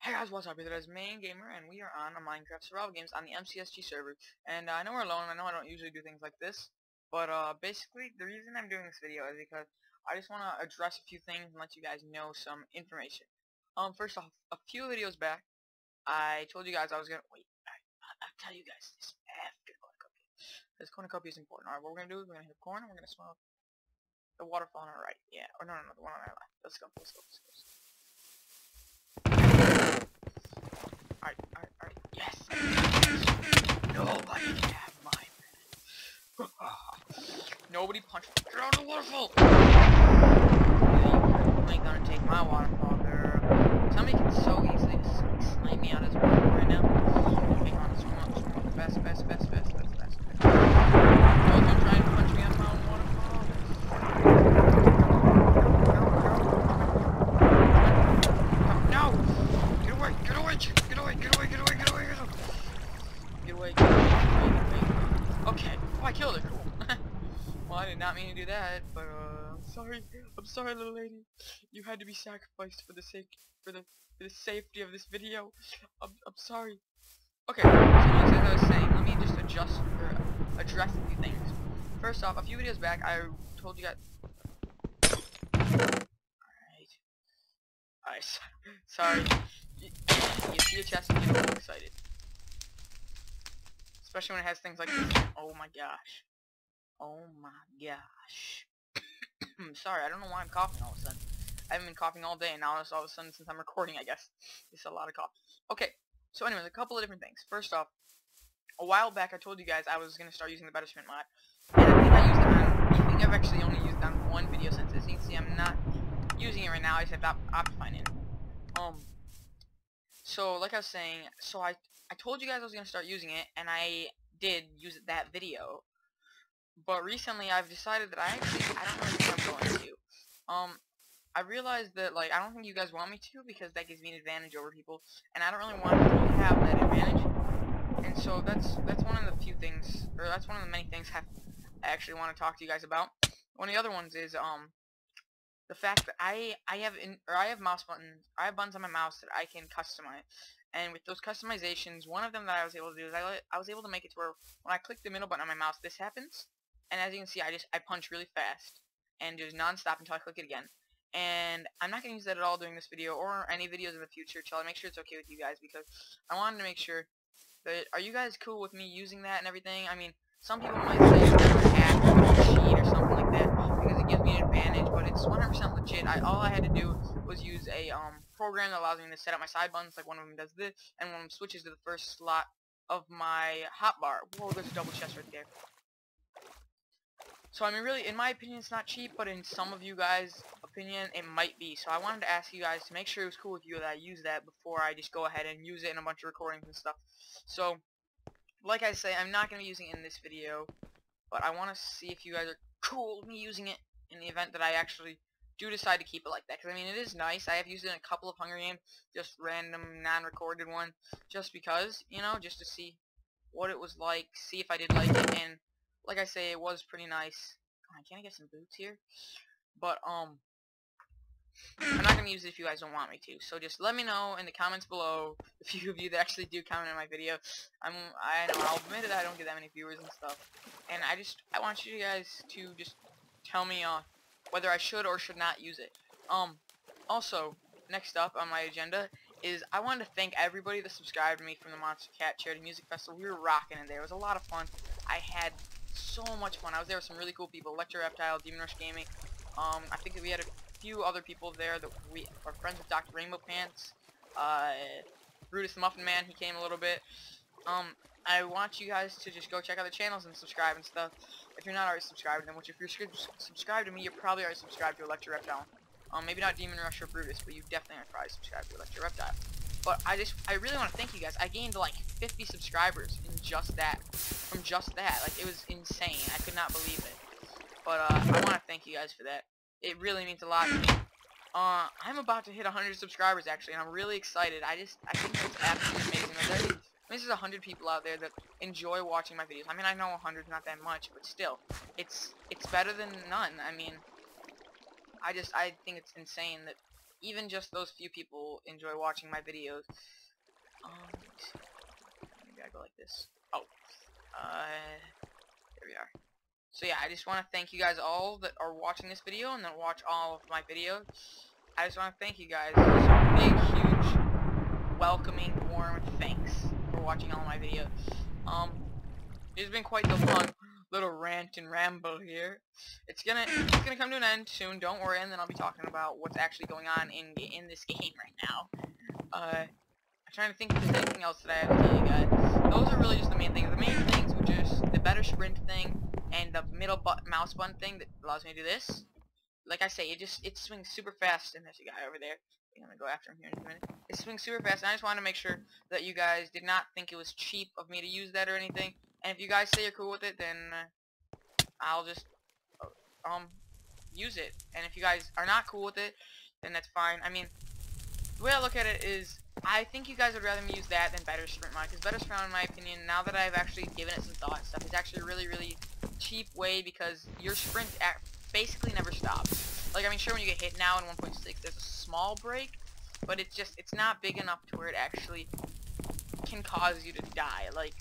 Hey guys, what's up? It's Main Gamer, and we are on a Minecraft survival games on the MCSG server. And I know we're alone. I know I don't usually do things like this, but basically the reason I'm doing this video is because I just want to address a few things and let you guys know some information. First off, a few videos back, I told you guys I was gonna wait. I'll tell you guys this after cornucopia, because cornucopia is important. All right, what we're gonna do is we're gonna hit corn and we're gonna smell the waterfall on our right. Yeah, or no, the one on our left. Let's go. Let's go. Alright, yes! Nobody can have mine! Nobody punched me! Get out of the waterfall! You ain't gonna take my waterfall, girl. Somebody can so easily just slay me out as well right now. Hang on, swim up, fast. Don't you try and punch me on my own waterfall? No! Get away. Okay. Oh, I killed her. Cool. Well, I did not mean to do that, but I'm sorry, little lady. You had to be sacrificed for the safety of this video. I'm sorry. Okay. So as I was saying, let me just address a few things. First off, a few videos back, I told you guys. Sorry. You see a chest and get all excited. Especially when it has things like this. Oh my gosh. Sorry, I don't know why I'm coughing all of a sudden. I haven't been coughing all day, and now all of a sudden, since I'm recording, I guess, it's a lot of coughs. Okay, so anyways, a couple of different things. First off, a while back I told you guys I was going to start using the Better Sprint mod. And I think I've actually only used it on one video since this. You can see I'm not using it right now. I just have Optifine in it. So like I was saying, so I told you guys I was gonna start using it, and I did use it that video. But recently, I've decided that I don't really think I'm going to. I realized that like I don't think you guys want me to, because that gives me an advantage over people, and I don't really want to have that advantage. And so that's one of the few things, or that's one of the many things I actually want to talk to you guys about. One of the other ones is the fact that I have buttons on my mouse that I can customize, and with those customizations, one of them that I was able to do is I was able to make it to where when I click the middle button on my mouse, this happens, and as you can see, I punch really fast and do non-stop until I click it again. And I'm not going to use that at all during this video or any videos in the future till I make sure it's okay with you guys, because I wanted to make sure that are you guys cool with me using that and everything? I mean, some people might say it's a hack or cheat or something like that because it gives me an advantage, but it's 100% legit. All I had to do was use a program that allows me to set up my side buttons, like one of them does this, and one of them switches to the first slot of my hotbar. Whoa, there's a double chest right there. So I mean, really, in my opinion, it's not cheap, but in some of you guys' opinion, it might be. So I wanted to ask you guys to make sure it was cool with you that I use that before I just go ahead and use it in a bunch of recordings and stuff. So, like I say, I'm not going to be using it in this video, but I want to see if you guys are cool with me using it in the event that I actually do decide to keep it like that. Because, I mean, it is nice. I have used it in a couple of Hunger Games, just random, non-recorded one, just because, you know, just to see what it was like, see if I did like it, and like I say, it was pretty nice. Come on, can I get some boots here? But, I'm not going to use it if you guys don't want me to, so just let me know in the comments below, the few of you that actually do comment on my video. I know, I'll admit it, I don't get that many viewers and stuff, and I want you guys to just tell me whether I should or should not use it. Also, next up on my agenda is I wanted to thank everybody that subscribed to me from the Monster Cat Charity Music Festival. We were rocking in there. It was a lot of fun. I had so much fun. I was there with some really cool people, Electro Reptile, Demon Rush Gaming. I think that we had a few other people there that we are friends with. Dr. Rainbow Pants, Brutus the Muffin Man, he came a little bit. I want you guys to just go check out the channels and subscribe and stuff. If you're not already subscribed, then if you're subscribed to me, you're probably already subscribed to Electro Reptile. Maybe not Demon Rush or Brutus, but you definitely are probably subscribed to Electro Reptile. But I really want to thank you guys. I gained like 50 subscribers from just that. Like, it was insane. I could not believe it. But I want to thank you guys for that. It really means a lot to me. I'm about to hit 100 subscribers, actually, and I'm really excited. I think it's absolutely amazing. Like, there's 100 people out there that enjoy watching my videos. I mean, I know 100 is not that much, but still, it's better than none. I mean, I think it's insane that even just those few people enjoy watching my videos. Maybe I go like this. Oh, there we are. So yeah, I just want to thank you guys all that are watching this video and that watch all of my videos. I just want to thank you guys for some big, huge, welcoming, warm thanks for watching all my videos. It's been quite the long little rant and ramble here. It's gonna come to an end soon. Don't worry, and then I'll be talking about what's actually going on in this game right now. I'm trying to think if there's anything else that I have to tell you guys. Those are really just the main things. The main things were just the Better Sprint thing and the middle mouse button thing that allows me to do this. Like I say, it swings super fast, and there's a guy over there. I'm gonna go after him here in a minute. It swings super fast, and I just wanted to make sure that you guys did not think it was cheap of me to use that or anything. And if you guys say you're cool with it, then I'll just use it. And if you guys are not cool with it, then that's fine. I mean, the way I look at it is, I think you guys would rather me use that than Better Sprint mod, because Better Sprint, in my opinion, now that I've actually given it some thought and stuff, is actually a really, really cheap way, because your sprint basically never stops. Like, I mean, sure, when you get hit now in 1.6, there's a small break, but it's just, it's not big enough to where it actually can cause you to die. Like,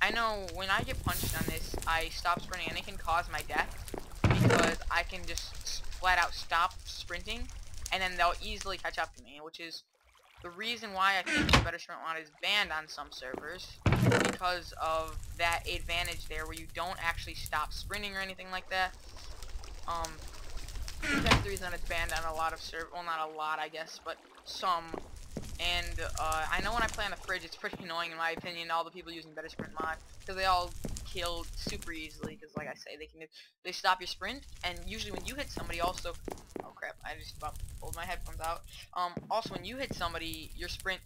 I know when I get punched on this, I stop sprinting, and it can cause my death, because I can just flat out stop sprinting, and then they'll easily catch up to me, which is the reason why I think the Better Sprint mod is banned on some servers, because of that advantage there where you don't actually stop sprinting or anything like that. That's the reason that it's banned on a lot of servers. Well, not a lot, I guess, but some. And I know when I play on the fridge, it's pretty annoying in my opinion, all the people using Better Sprint mod, because they all kill super easily, because like I say, they stop your sprint, and usually when you hit somebody also, oh crap, I just about pulled my headphones out. Also when you hit somebody, your sprint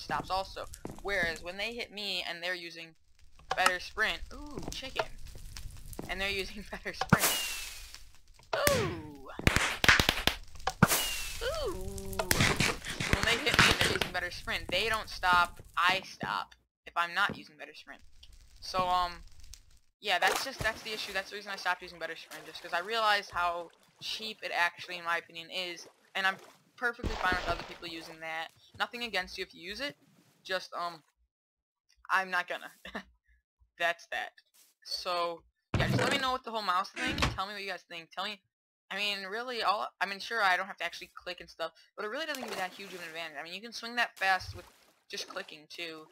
stops also, whereas when they hit me and they're using Better Sprint, ooh, chicken, and they're using Better Sprint, Better Sprint, they don't stop, I stop if I'm not using Better Sprint. So yeah, that's the issue. That's the reason I stopped using Better Sprint, just because I realized how cheap it actually in my opinion is, and I'm perfectly fine with other people using that. Nothing against you if you use it, just I'm not gonna. That's that. So yeah, just let me know what the whole mouse thing, tell me what you guys think, tell me. I mean, really, sure, I don't have to actually click and stuff, but it really doesn't give me that huge of an advantage. I mean, you can swing that fast with just clicking, too.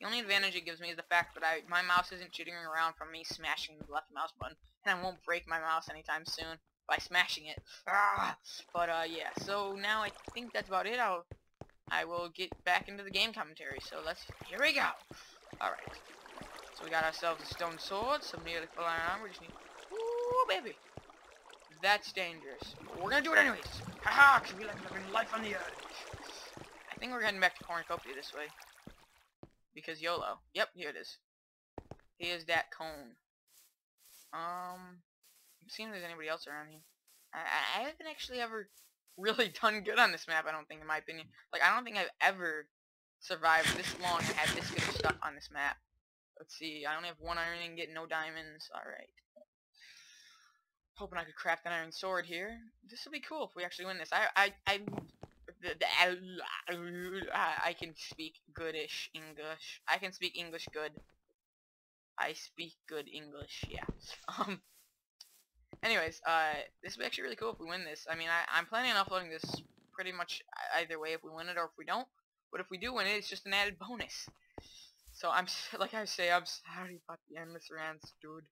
The only advantage it gives me is the fact that my mouse isn't jittering around from me smashing the left mouse button, and I won't break my mouse anytime soon by smashing it. Ah! But, yeah, so now I think that's about it. I will get back into the game commentary, so here we go! Alright, so we got ourselves a stone sword, some nearly full iron armor, just need, ooh, baby! That's dangerous. We're gonna do it anyways. Haha, because we like living life on the edge. I think we're heading back to Cornucopia this way. Because YOLO. Yep, here it is. Here's that cone. I'm seeing if there's anybody else around here. I haven't actually ever really done good on this map, I don't think, in my opinion. Like, I don't think I've ever survived this long and had this good stuff on this map. Let's see, I only have 1 iron and get no diamonds. Alright. Hoping I could craft an iron sword here. This will be cool if we actually win this. I can speak goodish English. I can speak English good. I speak good English, yeah. Anyways, this will be actually really cool if we win this. I mean, I'm planning on uploading this pretty much either way, if we win it or if we don't. But if we do win it, it's just an added bonus. So I'm, like I say, I'm sorry about the endless rants, dude.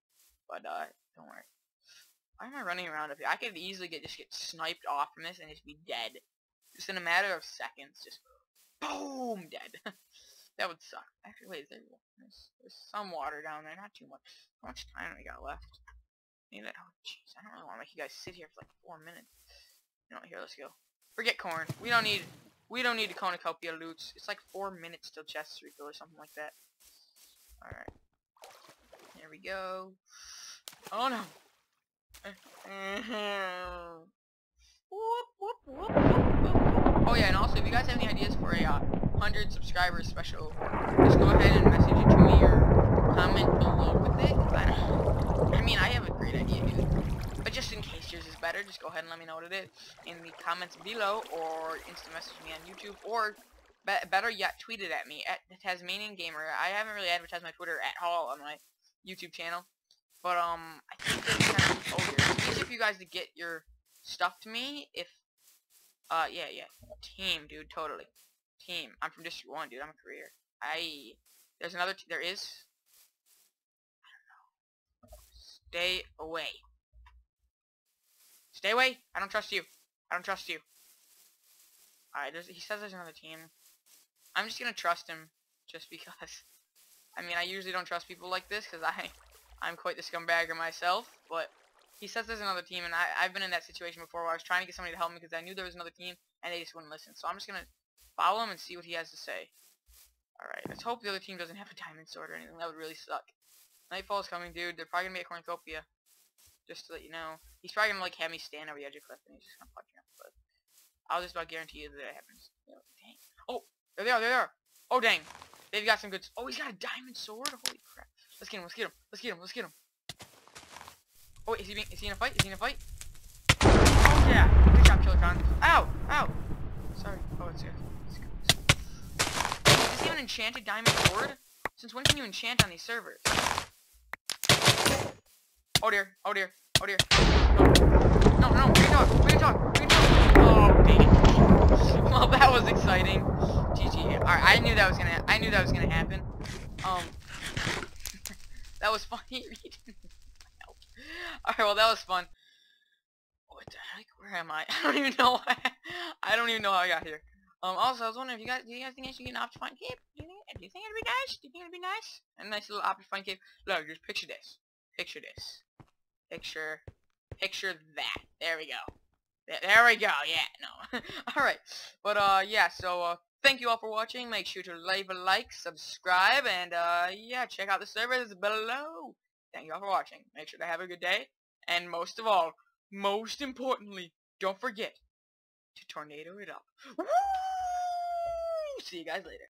But don't worry. Why am I running around up here? I could easily just get sniped off from this and just be dead. Just in a matter of seconds, just boom, dead. That would suck. Actually, wait, there's some water down there, not too much. How much time we got left? Need that? Oh, jeez, I don't really want to make you guys sit here for like 4 minutes. You know, here, let's go. Forget corn. We don't need the Cornucopia loots. It's like 4 minutes till chests refill or something like that. All right, there we go. Oh no. Oh yeah, and also if you guys have any ideas for a 100 subscribers special, just go ahead and message it to me or comment below with it. I mean, I have a great idea, dude. But just in case yours is better. better, just go ahead and let me know what it is in the comments below, or instant message me on YouTube, or better yet, tweet it at me, at TheTasmanianGamer. I haven't really advertised my Twitter at all on my YouTube channel, but I think that's kind of over here. It's easy for you guys to get your stuff to me if, yeah, team, dude, totally. Team. I'm from District 1, dude. I'm a career. There's another, I don't know. Stay away. Stay away. I don't trust you. I don't trust you. Alright, he says there's another team. I'm just gonna trust him, just because. I mean, I usually don't trust people like this, because I'm quite the scumbagger myself, but he says there's another team, and I've been in that situation before where I was trying to get somebody to help me because I knew there was another team, and they just wouldn't listen, so I'm just gonna follow him and see what he has to say. Alright, let's hope the other team doesn't have a diamond sword or anything. That would really suck. Nightfall's coming, dude. They're probably gonna be a cornucopia. Just to let you know. He's probably gonna, like, have me stand over the edge of a cliff, and he's just gonna punch me off the cliff. I'll just about guarantee you that it happens. Oh, dang. Oh, there they are, there they are. Oh, dang. They've got some good... Oh, he's got a diamond sword? Holy crap. Let's get him, let's get him, let's get him, let's get him. Oh, wait, is he in a fight? Is he in a fight? Oh, yeah. Good job, Killer Con. Ow! Ow! Sorry. Oh, it's good. It's good. Is this even an enchanted diamond sword? Since when can you enchant on these servers? Oh, dear. Oh, dear. Oh, dear. No, no, we can talk. We can talk. We can talk. Oh, dang it. Well, that was exciting. GG. Alright, I knew that was gonna happen. That was funny. Alright, well, that was fun. What the heck? Where am I? I don't even know why. I don't even know how I got here. Also, I was wondering if you guys, do you guys think I should get an Optifine cape? Do you think it'd be nice? Do you think it'd be nice? A nice little Optifine cape. Look, just picture this. Picture this. Picture that. There we go. There we go. Yeah, no. Alright. But, yeah, so, thank you all for watching. Make sure to leave a like, subscribe, and, yeah, check out the servers below. Thank you all for watching. Make sure to have a good day. And most of all, most importantly, don't forget to tornado it up. Woo! See you guys later.